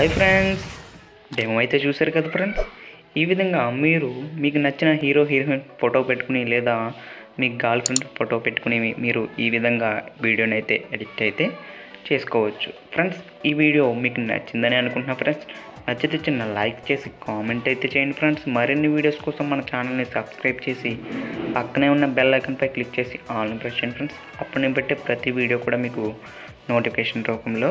Hi friends, demo అయితే చూశారు కదా ఫ్రెండ్స్. ఈ విధంగా మీరు మీకు నచ్చిన హీరో హీరోయిన్ ఫోటో పెట్టుకుని లేదా మీ గర్ల్ ఫ్రెండ్ ఫోటో పెట్టుకుని మీరు ఈ విధంగా వీడియోని అయితే ఎడిట్ అయితే చేసుకోవచ్చు ఫ్రెండ్స్. ఈ వీడియో మీకు నచ్చిందని అనుకుంటున్నా ఫ్రెండ్స్. నచ్చితే చిన్న లైక్ చేసి కామెంట్ అయితే చేయండి ఫ్రెండ్స్. మరిన్ని వీడియోస్ కోసం మన ఛానల్ని సబ్స్క్రైబ్ చేసి పక్కనే ఉన్న బెల్ ఐకాన్పై క్లిక్ చేసి ఆల్ ప్రెస్ చేయండి ఫ్రెండ్స్. అప్పుడు నేను పెట్టే ప్రతి వీడియో కూడా మీకు నోటిఫికేషన్ రూపంలో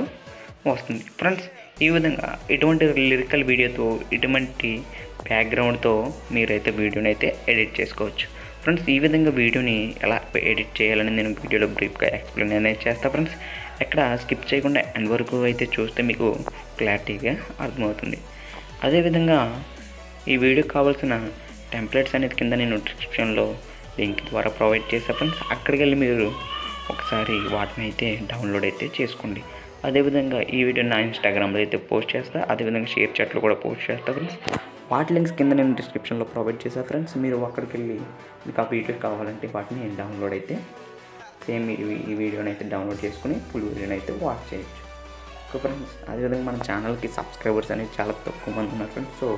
వస్తుంది ఫ్రెండ్స్. ఈ విధంగా ఇటువంటి లిరికల్ వీడియోతో ఇటువంటి బ్యాక్గ్రౌండ్తో మీరైతే వీడియోని అయితే ఎడిట్ చేసుకోవచ్చు ఫ్రెండ్స్. ఈ విధంగా వీడియోని ఎలా ఎడిట్ చేయాలని నేను వీడియోలో బ్రీఫ్గా ఎక్స్ప్లెయిన్ అనేది చేస్తాను ఫ్రెండ్స్. ఎక్కడ స్కిప్ చేయకుండా ఎండ్ వరకు అయితే చూస్తే మీకు క్లారిటీగా అర్థమవుతుంది. అదేవిధంగా ఈ వీడియోకి కావాల్సిన టెంప్లెట్స్ అనేది కింద నేను డిస్క్రిప్షన్లో లింక్ ద్వారా ప్రొవైడ్ చేస్తాను ఫ్రెండ్స్. అక్కడికి వెళ్ళి మీరు ఒకసారి వాటిని అయితే డౌన్లోడ్ అయితే చేసుకోండి. అదేవిధంగా ఈ వీడియో నా ఇన్స్టాగ్రామ్లో అయితే పోస్ట్ చేస్తా, అదేవిధంగా షేర్ చాట్లో కూడా పోస్ట్ చేస్తా ఫ్రెండ్స్. వాటి లింక్స్ కింద నేను డిస్క్రిప్షన్లో ప్రొవైడ్ చేశాను ఫ్రెండ్స్. మీరు అక్కడికి వెళ్ళి మీకు ఆ వీడియో కావాలంటే వాటిని డౌన్లోడ్ అయితే సేమ్ ఈ వీడియోని అయితే డౌన్లోడ్ చేసుకుని ఫుల్ వీడియోని అయితే వాచ్ చేయొచ్చు. సో ఫ్రెండ్స్, అదేవిధంగా మన ఛానల్కి సబ్స్క్రైబర్స్ అనేది చాలా తక్కువ మంది ఉన్నారు ఫ్రెండ్స్. సో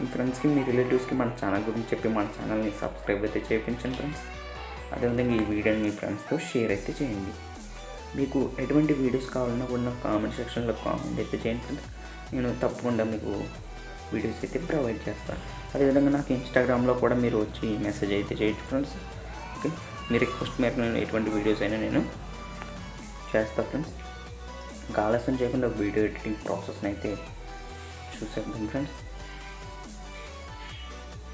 మీ ఫ్రెండ్స్కి మీ రిలేటివ్స్కి మన ఛానల్ గురించి చెప్పి మన ఛానల్ని సబ్స్క్రైబ్ అయితే చేయించండి ఫ్రెండ్స్. అదేవిధంగా ఈ వీడియోని మీ ఫ్రెండ్స్తో షేర్ అయితే చేయండి. మీకు ఎటువంటి వీడియోస్ కావాలన్నా కూడా కామెంట్ సెక్షన్లో కామెంట్ అయితే చేయండి ఫ్రెండ్స్. నేను తప్పకుండా మీకు వీడియోస్ అయితే ప్రొవైడ్ చేస్తాను. అదేవిధంగా నాకు ఇన్స్టాగ్రామ్లో కూడా మీరు వచ్చి మెసేజ్ అయితే చేయొచ్చు ఫ్రెండ్స్. ఓకే, మీ రిక్వెస్ట్ మేరకు నేను ఎటువంటి వీడియోస్ అయినా నేను చేస్తాను ఫ్రెండ్స్. ఇంకా ఆలస్యం చేయకుండా వీడియో ఎడిటింగ్ ప్రాసెస్ని అయితే చూసేద్దాం ఫ్రెండ్స్.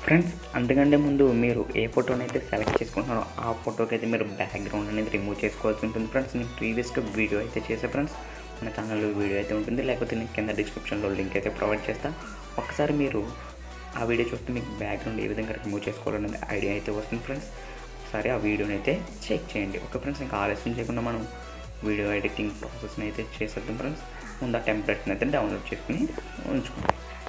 ఫ్రెండ్స్, అంతకంటే ముందు మీరు ఏ ఫోటోనైతే సెలెక్ట్ చేసుకుంటున్నారో ఆ ఫోటోకి అయితే మీరు బ్యాక్గ్రౌండ్ అనేది రిమూవ్ చేసుకోవాల్సి ఉంటుంది ఫ్రెండ్స్. నేను ప్రీవియస్గా వీడియో అయితే చేశాను ఫ్రెండ్స్. మన ఛానల్లో వీడియో అయితే ఉంటుంది, లేకపోతే నేను కింద డిస్క్రిప్షన్లో లింక్ అయితే ప్రొవైడ్ చేస్తాను. ఒకసారి మీరు ఆ వీడియో చూస్తే మీకు బ్యాక్గ్రౌండ్ ఏ విధంగా రిమూవ్ చేసుకోవాలనేది ఐడియా అయితే వస్తుంది ఫ్రెండ్స్. ఒకసారి ఆ వీడియోని అయితే చెక్ చేయండి. ఓకే ఫ్రెండ్స్, ఇంకా ఆలస్యం చేయకుండా మనం వీడియో ఎడిటింగ్ ప్రాసెస్ని అయితే చేసేద్దాం ఫ్రెండ్స్. ముందు ఆ టెంప్లెట్ని అయితే డౌన్లోడ్ చేసుకుని ఉంచుకుంటాం.